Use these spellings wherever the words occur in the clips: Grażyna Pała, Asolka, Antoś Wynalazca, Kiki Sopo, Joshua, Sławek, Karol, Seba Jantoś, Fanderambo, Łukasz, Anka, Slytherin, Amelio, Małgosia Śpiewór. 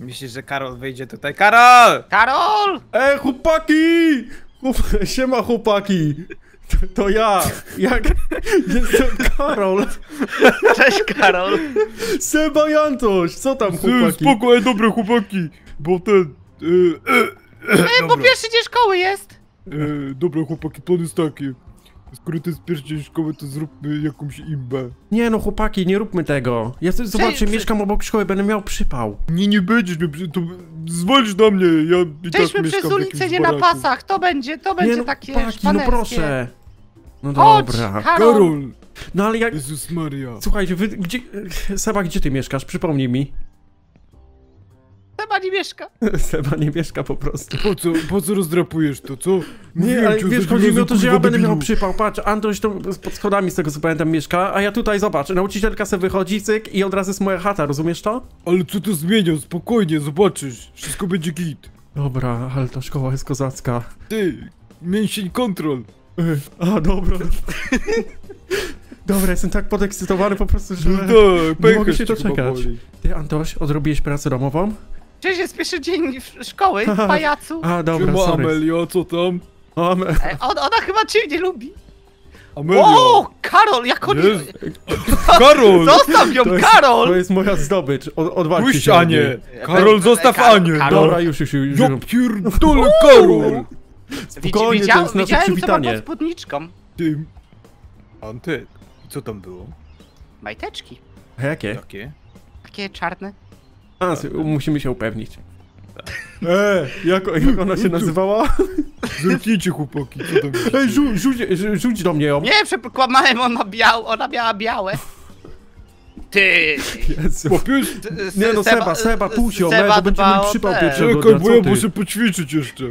Myślisz, że Karol wyjdzie tutaj? Karol! Karol! Ej, chłopaki! Siema, chłopaki! To ja! Jestem Karol! Cześć, Karol! Seba Jantoś! Co tam, chłopaki? Spoko, dobre chłopaki! Bo ten... bo pierwszy dzień szkoły jest! Dobra, chłopaki, plan jest taki. Skoro to jest pierwszy dzień szkoły, to zróbmy jakąś imbę. Nie no, chłopaki, nie róbmy tego. Ja zobaczcie, mieszkam obok szkoły, będę miał przypał. Nie będziesz mnie, to zwalisz na mnie, ja i tak mieszkam przez ulicę, nie na pasach, to będzie no, takie chłopaki, no proszę. No dobra. Chodź, Karol. No ale jak... Jezus Maria. Słuchajcie, wy, gdzie... Seba, gdzie ty mieszkasz? Przypomnij mi. Seba nie mieszka. Seba nie mieszka po prostu. Po co rozdrapujesz to, co? Nie, ale wiesz, chodzi mi o to, że ja będę miał przypał. Patrz, Antoś to pod schodami z tego co pamiętam mieszka, a ja tutaj, zobacz, nauczycielka se wychodzi, cyk, i od razu jest moja chata, rozumiesz to? Ale co to zmienia? Spokojnie, zobaczysz. Wszystko będzie git. Dobra, ale ta szkoła jest kozacka. Ty, mięsień kontrol. A, dobra. Dobra, jestem tak podekscytowany po prostu, że nie mogę się doczekać. Ty, Antoś, odrobiłeś pracę domową? Przecież jest pierwszy dzień szkoły, pajacu. A, dobra, chyba sorry. Amelio, co tam? Ona chyba cię nie lubi. Amelio. O, Karol, jak on... Karol! Zostaw ją, Karol! To jest moja zdobycz, odwalcie się. Puść Anię! Karol, zostaw Anię! Dobra, już. Ja pierdolę, Karol! Spokojnie, to jest nasze przywitanie. Widziałem spódniczką. Ty... Anty, co tam było? Majteczki. A jakie? Takie czarne. A, musimy się upewnić. Jak ona się nazywała? Zrzućcie chłopaki, co tam się... Ej, rzuć do mnie ją. Nie, przekłamałem, ona miała białe. Ty! Jezu. Nie no, Seba, puść ją, bo będziemy przypał pierwszego dnia, bo ja muszę poćwiczyć jeszcze.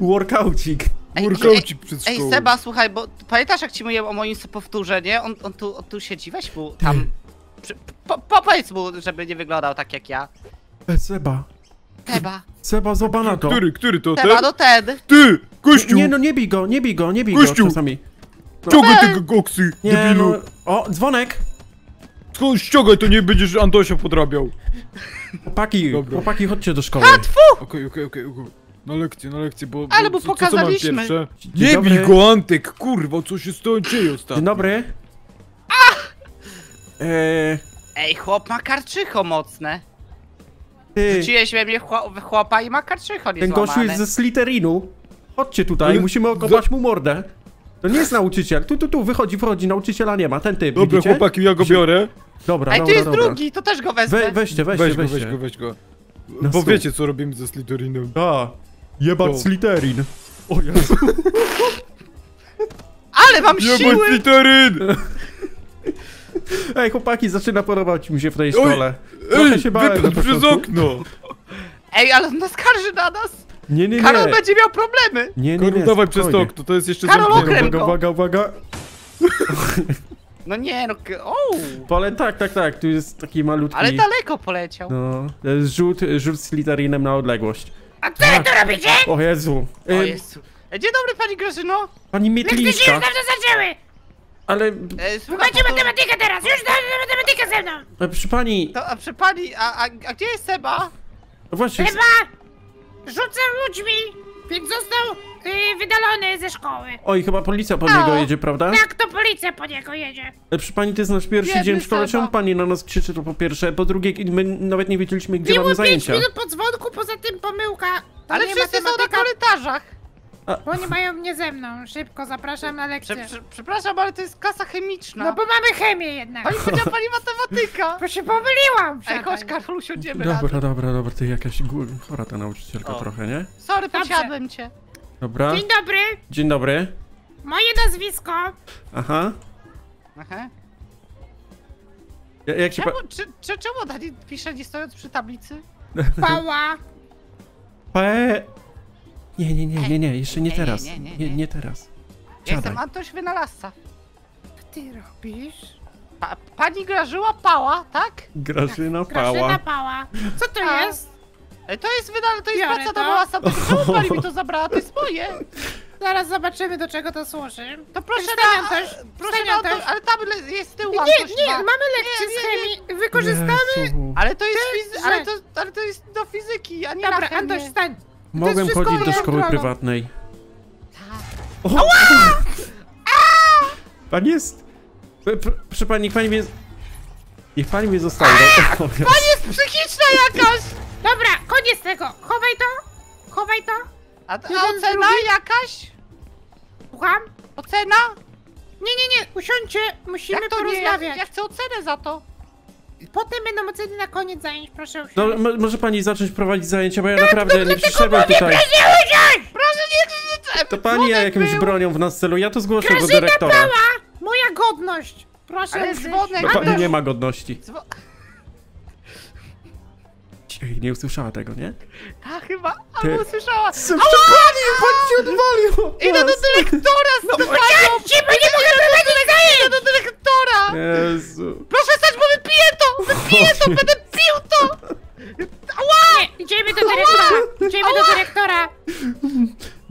Workoutik. Ej, Seba, słuchaj, bo pamiętasz jak ci mówiłem o moim powtórze, nie? On tu siedzi, weź mu tam... Powiedz mu, żeby nie wyglądał tak jak ja. Seba, zobacz na to. Który to? Seba, ten? No ten. Ty, gościu! Nie no, nie bij go gościu. Czasami. No. Ściągaj tego goksy, debilu. No. O, dzwonek. Ściągaj, to nie będziesz Antosia podrabiał. Chłopaki, chodźcie do szkoły. Okej. Na lekcję, bo... Ale mu pokazaliśmy. Nie bij go, Antek, kurwa, co się z tobą dzieje ostatnio? Dzień dobry. Ej, chłop ma karczycho mocne. Rzuciłeś we mnie chłopa i ma karczycho niezłamane. Ten gościu jest ze Slytherinu. Chodźcie tutaj, musimy okopać mu mordę. To nie jest nauczyciel. Tu, wychodzi, nauczyciela nie ma, ten typ. Dobra, chłopaki, ja go biorę. Dobra. Ej, tu jest drugi, to też go wezmę. Weź go. Bo wiecie, co robimy ze Slytherinem. A, jebać Slytherin. O Jezu. Ale mam siły! Jebać Slytherin! Ej, chłopaki, zaczyna podobać mi się w tej szkole. Trochę się bałem przez okno. Ej, ale on naskarży na nas. Nie. Karol będzie miał problemy. Nie, dawaj przez to okno, to jest jeszcze... Karol, uwaga. No nie, no... Ale tak, tu jest taki malutki... Ale daleko poleciał. No, rzut z Slytherinem na odległość. A co wy tu robicie? O Jezu. Dzień dobry, pani Grażyno. Pani Mietlińska. Lekcje się już dawno zaczęły. Ale... Słuchajcie, matematykę teraz! Już na matematykę ze mną! Przy pani... A gdzie jest Seba? No właśnie... Seba! Rzucał ludźmi! Więc został wydalony ze szkoły. Oj, chyba policja po niego jedzie, prawda? Tak, to policja po niego jedzie. Przy pani, to jest nasz pierwszy dzień w szkole. Czemu pani na nas krzyczy, to po pierwsze? Po drugie, my nawet nie wiedzieliśmy, gdzie mamy zajęcia. 5 minut po dzwonku, poza tym pomyłka. Ale wszyscy są na korytarzach. Bo oni mają mnie ze mną, szybko zapraszam na lekcję. Przepraszam, ale to jest klasa chemiczna. No bo mamy chemię jednak. Oni powiedziała pani matematyka. Bo się pomyliłam. Ej, chodź Karol, siądziemy razem. Dobra, ty jakaś chora ta nauczycielka trochę, nie? Sorry, posiadłem cię. Dobra. Dzień dobry. Moje nazwisko. Aha. Jak się czemu ona nie pisze, nie stojąc przy tablicy? Pała. Nie, jeszcze nie teraz. Nie teraz. Ja jestem Antoś Wynalazca. Co ty robisz? Pani Grażyła Pała, tak? Grażyna Pała. Co to jest? To jest praca domowa Santa. Czemu pani mi to zabrała? To jest moje. Zaraz zobaczymy, do czego to służy. To proszę Antoś, ale tam jest tył Antoś. Nie, mamy lekcję z chemii. Wykorzystamy... Ale to jest... ale to jest do fizyki, a nie na chemię. Antoś, stań. Mogę chodzić do szkoły prywatnej. Tak. Pan jest... Proszę pani, niech pani mnie... Niech pani mnie zostawi. Pani jest psychiczna jakaś! Dobra, koniec tego. Chowaj to. Chowaj to. A ocena jakaś? Słucham? Ocena? Nie. Usiądźcie. Musimy porozmawiać. Ja chcę ocenę za to. Potem będą oceny na koniec zajęć, proszę usiąść. No, może pani zacząć prowadzić zajęcia, bo ja naprawdę nie przyszedłem tutaj. Proszę nie... To pani jakimś bronią w nas celu, ja to zgłoszę do dyrektora. Grażyna Pała! Moja godność! Proszę, ale dzwonek... No, pani nie ma godności. Nie usłyszała tego, nie? A chyba, albo usłyszała. Co pani? Pani się odwalił! Idę do dyrektora z tym idę do dyrektora! Jezu. Proszę stać, bo wypiję to! Będę pił to! Ała! Nie, idziemy do dyrektora! Idziemy do dyrektora!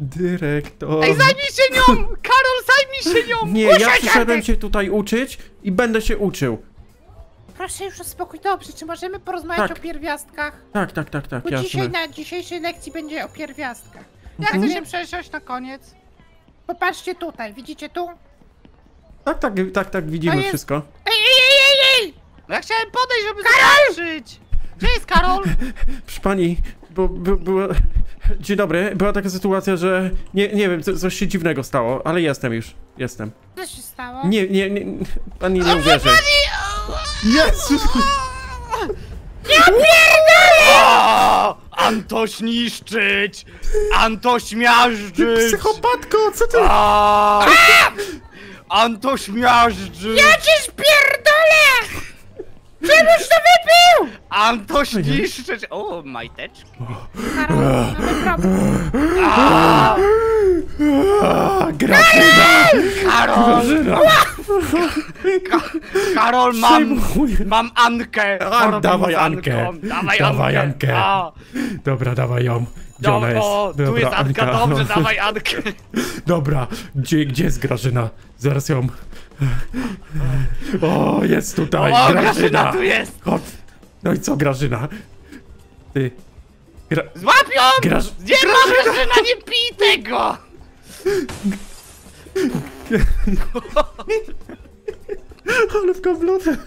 Dyrektor... Ej, zajmij się nią! Karol, zajmij się nią! Nie, ja przyszedłem się tutaj uczyć i będę się uczył. Proszę już o spokój. Dobrze, czy możemy porozmawiać o pierwiastkach? Tak. Bo dzisiaj na dzisiejszej lekcji będzie o pierwiastkach. Ja chcę się przesiąść na koniec. Popatrzcie tutaj, widzicie tu? Tak, widzimy jest... wszystko. Ej! Ja chciałem podejść, żeby zobaczyć. Gdzie jest Karol? Proszę pani, bo była... Dzień dobry, była taka sytuacja, że... Nie wiem, coś się dziwnego stało, ale jestem już. Jestem. Co się stało? Nie, pani nie uwierzy. Jezus! Ja pierdolę! Antoś niszczyć! Antoś miażdżyć! Psychopatko, co ty? Antoś miażdżyć! Ja cię spierdolę! Czemuś to wypił! Antoś niszczyć! O, majteczki! Karol, mamy problem! Grażyna! Karol, mam Ankę! Dawaj Ankę! Dobra, dawaj ją. Gdzie ona jest? Tu jest Anka, dobrze, dawaj Ankę! Dobra, gdzie jest Grażyna? Zaraz ją... O, jest tutaj! Grażyna tu jest! No i co, Grażyna? Ty... Złap ją! Nie ma, Grażyna, nie pij tego! Ale w kablotę!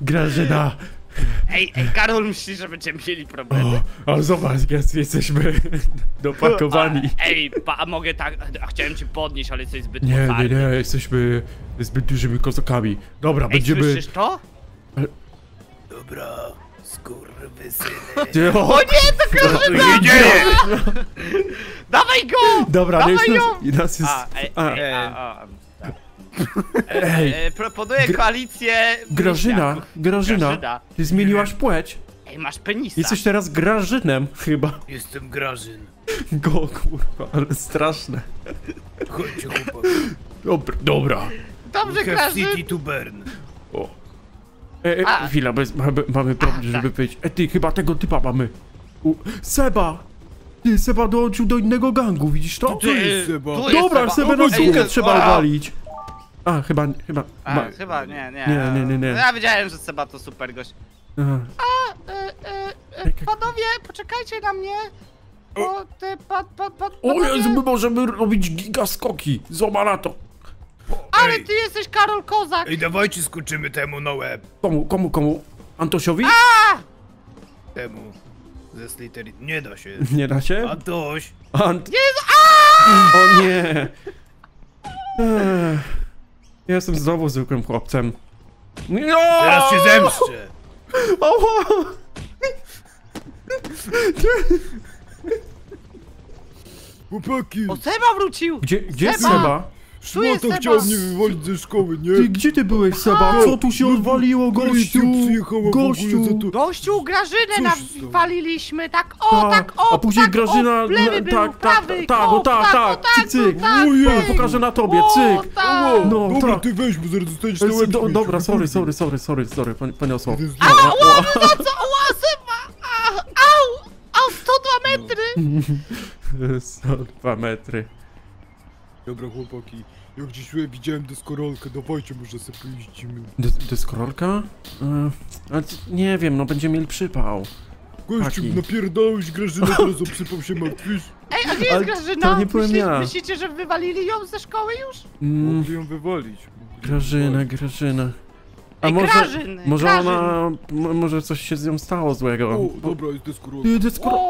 Grażyna! Ej, Karol myśli, że będziemy mieli problemy. O, zobacz, jesteśmy dopakowani. A mogę tak... Chciałem cię podnieść, ale jesteś zbyt mocarny. Nie, jesteśmy zbyt dużymi kozakami. Dobra, będziemy... Słyszysz to? Ale... Dobra, skurwysyny. O nie, to Grażyna! Dawaj go! Dobra, nas jest... proponuję koalicję... Grażyna, ty zmieniłaś płeć. Ej, masz penisa. Jesteś teraz Grażynem chyba. Jestem Grażyn. Go, kurwa, ale straszne. Chodźcie, chłopaki. Dobra. Dobrze, Grażyn. City to burn. O. Chwila, mamy problem, żeby powiedzieć. Ty, chyba tego typa mamy. Seba! Ty, Seba dołączył do innego gangu, widzisz to? Tu jest Seba. Dobra, Seba na długo trzeba walić. A, chyba nie. Ja wiedziałem, że Seba to super gość. Panowie, poczekajcie na mnie. O, ty, panowie... O Jezu, my możemy robić gigaskoki. Zobacz na to. Ale ty jesteś Karol Kozak. Ej, dawajcie skoczymy temu na łeb. Komu? Antosiowi? Temu. Ze Slytherin. Nie da się. Nie da się? Antoś. Jezu, o nie. Ja jestem znowu zwykłym chłopcem. Teraz się zemszczę! Chłopaki! O, Seba wrócił! Gdzie jest Seba? Szmata chciał mnie wywalić ze szkoły, nie? Ty, gdzie ty byłeś, Seba? Co tu się odwaliło, gościu? Gościu, Grażynę nawaliliśmy, tak o, tak o, a później Grażyna, tak, cyk, pokażę na tobie, cyk. No, dobra, ty weź, bo zaraz dostaniesz na łeb. Dobra, sorry, poniosło. Ała, no co, ała, Seba, au, 102 metry. 102 metry. Dobra chłopaki, ja gdzieś widziałem deskorolkę, dawajcie może sobie pojeździmy. Deskorolka? Nie wiem, no będziemy mieli przypał. Gościu, napierdałeś Grażynę, teraz obsypał się martwisz. Ej, a gdzie jest Grażyna? To nie byłem ja. Myślicie, że wywalili ją ze szkoły już? Mogli ją wywalić. Grażyna. A ej, może coś się z nią stało złego. O, dobra, jest deskorolka.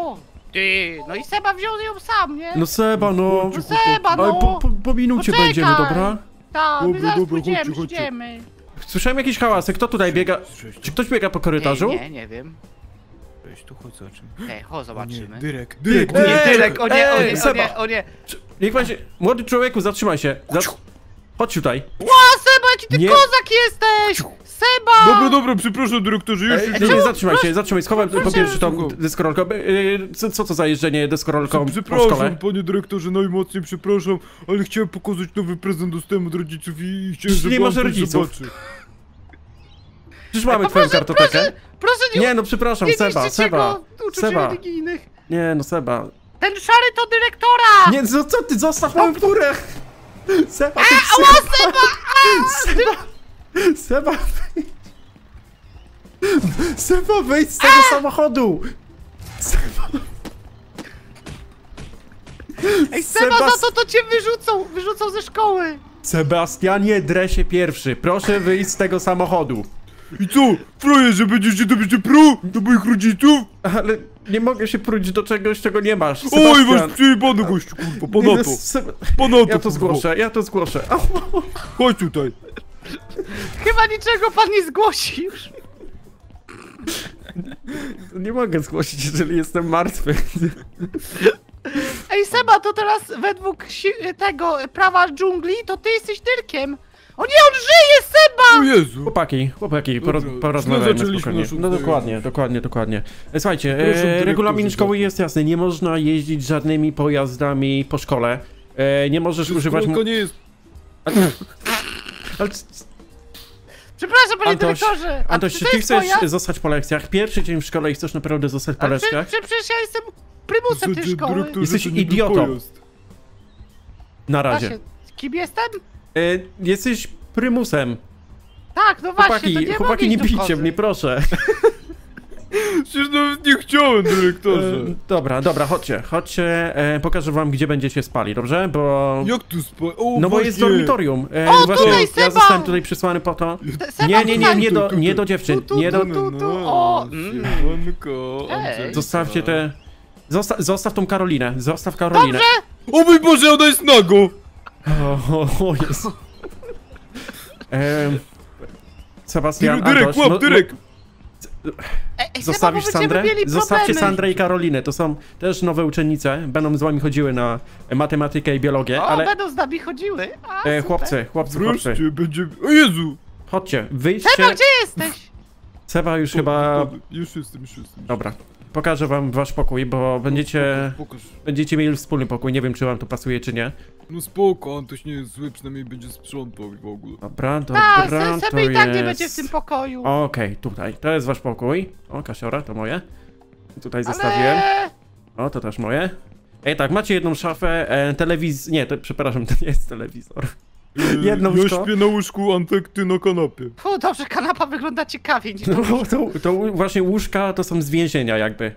Ty, no i Seba wziął ją sam, nie? No Seba, no. No Seba, no. Po minucie będziemy, dobra? Tak, my zaraz pójdziemy. Słyszałem jakiś hałasek, kto tutaj biega? Czy ktoś biega po korytarzu? Nie wiem. Weź tu chodź zobaczymy. Ej, chodź zobaczymy. Dyrek, o nie. Niech pan się, młody człowieku, zatrzymaj się. Chodź tutaj. Ła, Seba, jaki ty kozak jesteś! Seba! Dobra, przepraszam dyrektorze, już. Nie, zatrzymaj się, schowaj po pierwsze tą deskorolkę. Co to za jeżdżenie deskorolką po szkole? Panie dyrektorze, najmocniej przepraszam, ale chciałem pokazać nowy prezent dostałem od rodziców i chciałem, żeby nie masz rodziców. Przecież mamy twoją kartotekę. Proszę nie, no przepraszam, nie Seba. Nie, no Seba. Ten szary to dyrektora! Nie, no co ty, zostaw moją furę! Seba, ty Seba, wyjdź z tego samochodu! Ej, Seba, za to cię wyrzucą ze szkoły! Sebastianie, dresie pierwszy, proszę wyjść z tego samochodu. I co? Frajerze, że będziesz się dobrze pruł do moich rodziców? Ale nie mogę się pruć do czegoś, czego nie masz, Sebastian. Oj, masz przejebany gościu, kurwa, ja to zgłoszę, Chodź tutaj. Chyba niczego pan nie zgłosi już. Nie mogę zgłosić, jeżeli jestem martwy. Ej, Seba, to teraz według tego prawa dżungli, to ty jesteś dyrkiem. O nie, on żyje, Seba! O Jezu! Chłopaki, porozmawiajmy spokojnie. No dokładnie. Słuchajcie, regulamin szkoły jest jasny, nie można jeździć żadnymi pojazdami po szkole. Nie możesz używać... nie jest... Przepraszam, panie dyrektorze! Antoś, czy ty chcesz zostać po lekcjach? Pierwszy dzień w szkole i chcesz naprawdę zostać po lekcjach? Przecież ja jestem prymusem tej szkoły. Jesteś idiotą. Na razie. Kim jestem? Jesteś prymusem. Tak, no właśnie, chłopaki, nie bijcie mnie, proszę. Przecież nawet nie chciałem, dyrektorze. Dobra, chodźcie, pokażę wam, gdzie będziecie spali, dobrze? Bo... Jak tu spali? No bo jest dormitorium. Właśnie, tutaj, Seba! Ja zostałem tutaj przysłany po to. Nie do dziewczyn, nie do... Zostawcie te... Zostaw tą Karolinę, Dobrze! O mój Boże, ona jest nago! O Jezu. Sebastian, Antoś, zostawisz Sandrę? Zostawcie Sandrę i Karolinę, to są też nowe uczennice, będą z wami chodziły na matematykę i biologię, ale... będą z nami chodziły? Chłopcy. O Jezu! Chodźcie, wyjdźcie... Seba, gdzie jesteś? Seba już chyba... Już jestem. Dobra. Pokażę wam wasz pokój, bo będziecie mieli wspólny pokój, nie wiem czy wam to pasuje czy nie. No spoko, Antoś nie jest zły, przynajmniej będzie sprzątał w ogóle. Dobra, to i tak nie będzie w tym pokoju. Okej, tutaj, to jest wasz pokój. O, kasiora, to moje. Tutaj zostawiłem. O, to też moje. Ej tak, macie jedną szafę, przepraszam, to nie jest telewizor. Ja śpię na łóżku, Antek, ty na kanapie. O, dobrze, kanapa wygląda ciekawie. To właśnie łóżka to są z więzienia jakby.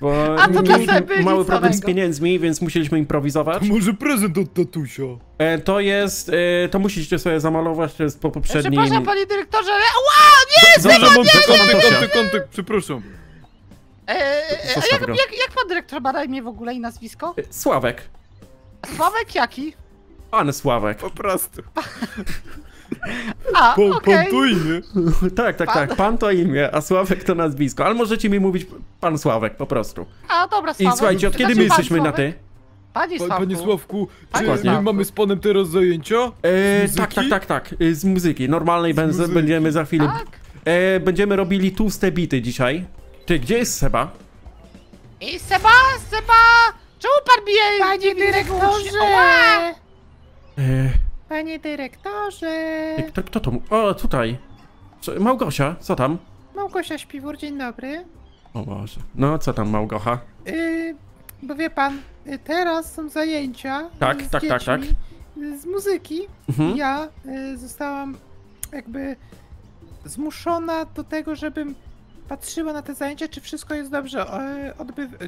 Bo mały problem z pieniędzmi, więc musieliśmy improwizować. To może prezent od tatusia. To musicie sobie zamalować, to jest po poprzednim... Przepraszam, panie dyrektorze, ale... Antek, przepraszam. Jak pan dyrektor ma na imię w ogóle i nazwisko? Sławek. Sławek jaki? Pan Sławek. Po prostu. Pan to imię. Tak. Pan to imię, a Sławek to nazwisko. Ale możecie mi mówić pan Sławek po prostu. Dobra, Sławek. I słuchajcie, od kiedy my jesteśmy na ty? Panie Sławku, czy my mamy z panem teraz zajęcia? Tak. Z muzyki. Normalnej będziemy za chwilę. Będziemy robili tłuste bity dzisiaj. Ty, gdzie jest Seba? Seba! Czemu pan bije? Panie dyrektorze! Panie dyrektorze! Kto to mówi? O, tutaj! Małgosia, co tam? Małgosia Śpiewór, dzień dobry. O Boże. No, co tam, Małgocha? Bo wie pan, teraz są zajęcia. Tak, z dziećmi. z muzyki ja zostałam jakby zmuszona do tego, żebym patrzyła na te zajęcia, czy wszystko jest dobrze,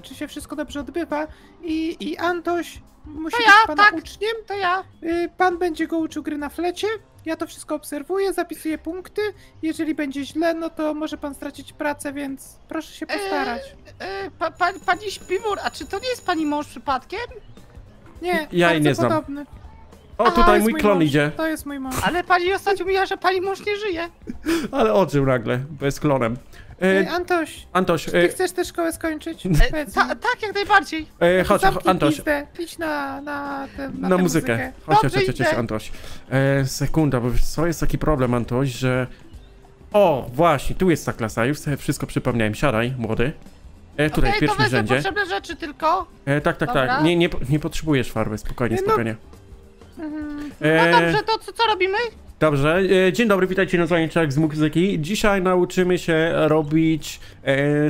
czy się wszystko dobrze odbywa i Antoś musi być pana uczniem. To ja. Pan będzie go uczył gry na flecie, ja to wszystko obserwuję, zapisuję punkty, jeżeli będzie źle, no to może pan stracić pracę, więc proszę się postarać. Pani Śpiewór, a czy to nie jest pani mąż przypadkiem? Nie, ja jej nie znam. Podobny. O, aha, tutaj mój klon idzie. To jest mój mąż. Ale pani ostatnio mówiła, że pani mąż nie żyje. Ale odżył nagle, bo jest klonem. Antoś, czy ty chcesz tę szkołę skończyć? Tak, jak najbardziej. Chodź, Antoś. Idź na muzykę. Chodź, Antoś. Sekunda, bo co jest taki problem, Antoś, że... O, właśnie, tu jest ta klasa, już sobie wszystko przypomniałem. Siadaj, młody. Tutaj w pierwszym rzędzie. To potrzebne rzeczy tylko. Tak. Nie potrzebujesz farby, spokojnie. No dobrze, to co robimy? Dobrze, dzień dobry, witajcie na zajęciach z muzyki. Dzisiaj nauczymy się robić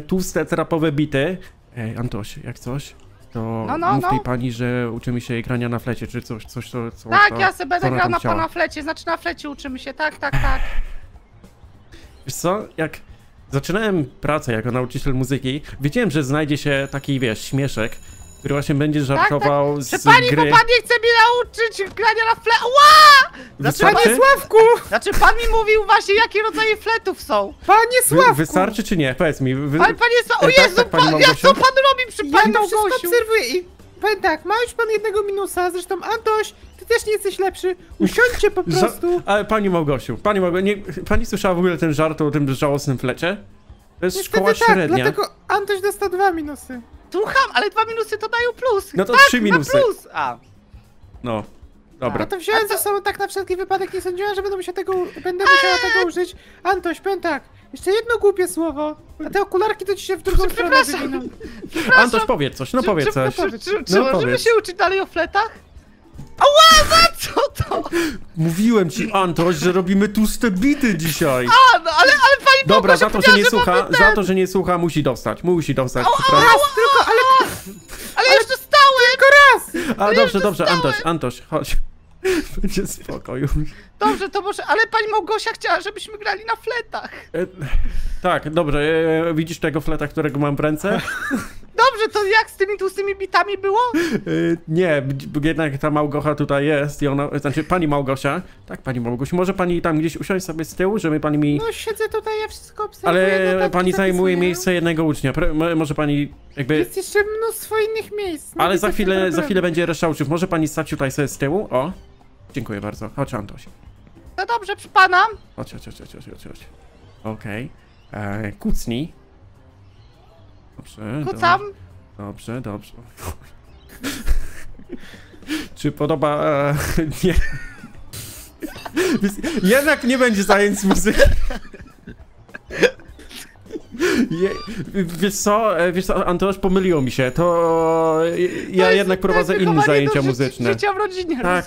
tłuste, trapowe bity. Antoś, jak coś, to mów tej pani, że uczymy się grania na flecie, czy coś co tak, ja sobie będę grał na pana flecie, znaczy na flecie uczymy się, tak. Wiesz co, jak zaczynałem pracę jako nauczyciel muzyki, wiedziałem, że znajdzie się taki, wiesz, śmieszek, który właśnie będzie żartował z pani, gry. Bo pan nie chce mi nauczyć grania na fle... Ła! Panie Sławku! Znaczy pan mi mówił właśnie, jakie rodzaje fletów są. Panie Sławku! Wystarczy czy nie? Powiedz mi. Panie Sławku! O Jezu! Co pan robi przy pani Małgosiu? Ja to obserwuję i... Powiem tak, ma już pan jednego minusa, zresztą Antoś, ty też nie jesteś lepszy, usiądźcie po prostu. Ale pani Małgosiu, pani słyszała w ogóle ten żart o tym żałosnym flecie? To jest niestety szkoła średnia. Dlatego Antoś dostał 2 minusy. Słucham, ale 2 minusy to dają plus. No to 3 minusy. Plus. No, dobra. No to wziąłem ze sobą tak na wszelki wypadek, nie sądziłem, że będę musiała tego użyć. Antoś, powiem tak, jeszcze jedno głupie słowo, a te okularki to ci się w drugą stronę wyginą. Antoś, powiedz coś, Czy możemy się uczyć dalej o fletach? Ała, za co to? Mówiłem ci, Antoś, że robimy tłuste bity dzisiaj. Ale pani dobra, za to, że nie słucha, musi dostać, raz tylko, ale już dostałem! Tylko raz! Ale dobrze, Antoś, chodź. Będzie spokoju. Dobrze, to może, ale pani Małgosia chciała, żebyśmy grali na fletach. Tak, dobrze, widzisz tego fleta, którego mam w ręce? Dobrze, to jak z tymi tłustymi bitami było? Nie, jednak ta Małgosia tutaj jest i ona, znaczy pani Małgosia. Tak, pani Małgosiu, może pani tam gdzieś usiąść sobie z tyłu, żeby pani mi... No siedzę tutaj, ja wszystko obserwuję. Ale pani zajmuje miejsce jednego ucznia, może pani jakby... Jest jeszcze mnóstwo innych miejsc. Ale za chwilę będzie reszta uczniów, może pani stać tutaj sobie z tyłu, o. Dziękuję bardzo, chodź Antoś. No dobrze, przy pana. Chodź. Okej, kucnij. Dobrze, kucam. Dobrze. Czy podoba... nie. Jednak nie będzie zajęć muzyki. Wiesz co, Antoś, pomyliło mi się, to ja jednak prowadzę inne zajęcia muzyczne. Życia w rodzinie, tak.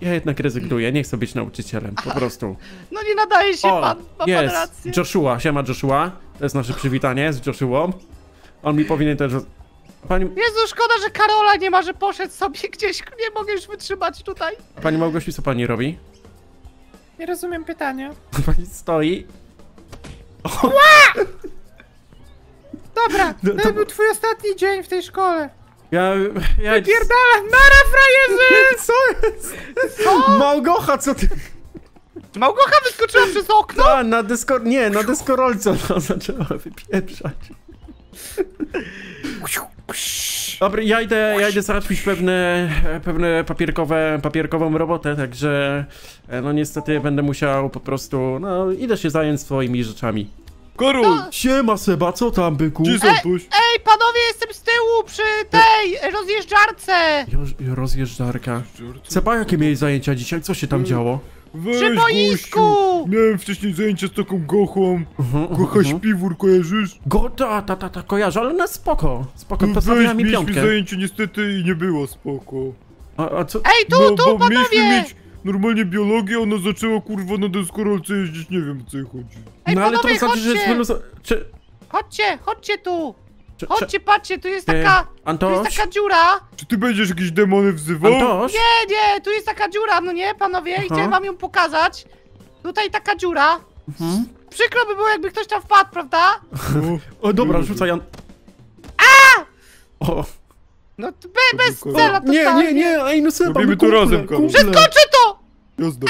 Ja jednak rezygnuję, nie chcę być nauczycielem, po prostu. No nie nadaje się pan, ma pan rację. Joshua, siema Joshua, to jest nasze przywitanie z Joshuą. On mi powinien też... Pani... Jezu, szkoda, że Karola nie ma, że poszedł sobie gdzieś, nie mogę już wytrzymać tutaj. Pani Małgosiu, co pani robi? Nie rozumiem pytania. Pani stoi. Dobra, to był twój ostatni dzień w tej szkole. Ja wypierdalam, nara frajerzy! Co jest? Małgosia, co ty? Małgosia wyskoczyła przez okno? A, na deskorolce ona zaczęła wypieprzać. Dobra, ja idę załatwić pewne papierkową robotę, także no niestety będę musiał po prostu, idę się zająć swoimi rzeczami. Karol! Siema Seba, co tam byku? Ej panowie, jestem z tyłu przy tej rozjeżdżarce! Rozjeżdżarka. Seba, jakie mieli zajęcia dzisiaj? Co się tam działo? Przy boisku! Miałem wcześniej zajęcia z taką Gochą. Gocha Śpiewór, kojarzysz? Ta, kojarzę, ale na spoko, postawiła mi 5. Mieliśmy zajęcie niestety i nie było spoko. A co? Ej, tu, panowie! Mieliśmy mieć normalnie biologię, ona zaczęła kurwa na deskorolce jeździć, nie wiem o co jej chodzi. Ej, panowie, ale to znaczy, że jest... Chodźcie tu! Chodźcie, patrzcie, tu jest taka dziura. Czy ty będziesz jakieś demony wzywał? Antoś? Nie, nie, tu jest taka dziura, no nie, panowie, i chciałem wam ją pokazać. Tutaj taka dziura. Przykro by było, jakby ktoś tam wpadł, prawda? O, dobra, rzucaj. A! O. No bez celu to nie, nie, nie, a no Seba, robimy tu razem, Karol. Przeskoczy to! Jazda.